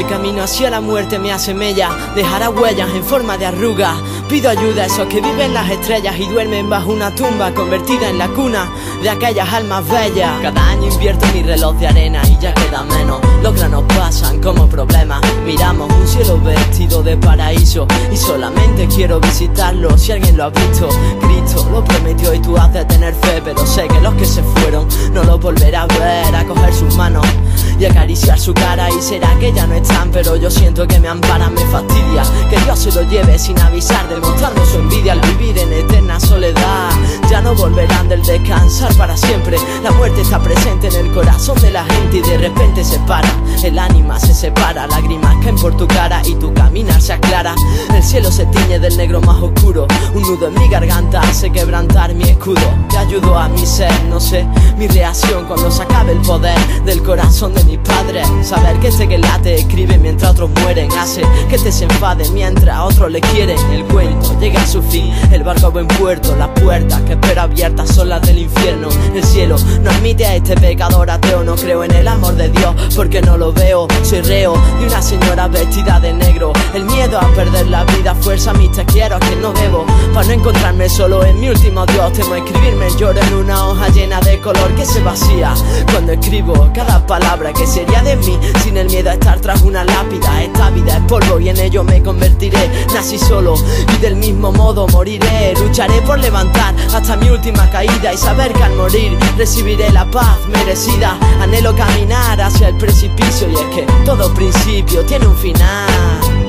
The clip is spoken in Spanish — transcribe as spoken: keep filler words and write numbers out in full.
El camino hacia la muerte me asemella, dejará huellas en forma de arrugas. Pido ayuda a esos que viven en las estrellas y duermen bajo una tumba convertida en la cuna de aquellas almas bellas. Cada año invierto mi reloj de arena y ya queda menos. Los granos pasan como problemas. Miramos un cielo vestido de paraíso y solamente quiero visitarlo si alguien lo ha visto. Cristo lo prometió y tú has de tener fe, pero sé que los que se fueron no los volverá a ver. A coger sus manos y acariciar su cara, y será que ya no están, pero yo siento que me amparan. Me fastidia que Dios se lo lleve sin avisar, demostrando su envidia al vivir en eterna soledad. Ya no volverán del descansar para siempre. La muerte está presente en el corazón de la gente y de repente se para, el ánima se separa. Lágrimas caen por tu cara y tu caminar se aclara. El cielo se tiñe del negro más oscuro. Un nudo en mi garganta hace quebrantar mi escudo. Te ayudo a mi ser, no sé, mi reacción cuando se acabe el poder del corazón de mi padre. Saber que este que late escribe mientras otros mueren, hace que te se enfade mientras otros le quieren. El cuento llega a su fin, el barco a buen puerto. Las puertas que espero abiertas son las del infierno. El cielo no admite a este pecador ateo. No creo en el amor de Dios porque no lo veo. Soy reo de una señora vestida de negro. El miedo a perder la vida, fuerza mis te quiero que no debo. Para no encontrarme solo en mi último adiós, temo escribirme el lloro en una hoja llena de color que se vacía cuando escribo cada palabra. Que sería de mí sin el miedo a estar tras una lápida? Esta vida es polvo y en ello me convertiré. Nací solo y del mismo modo moriré. Lucharé por levantar hasta mi última caída y saber que al morir recibiré la paz merecida. Anhelo caminar hacia el precipicio y es que todo principio tiene un final.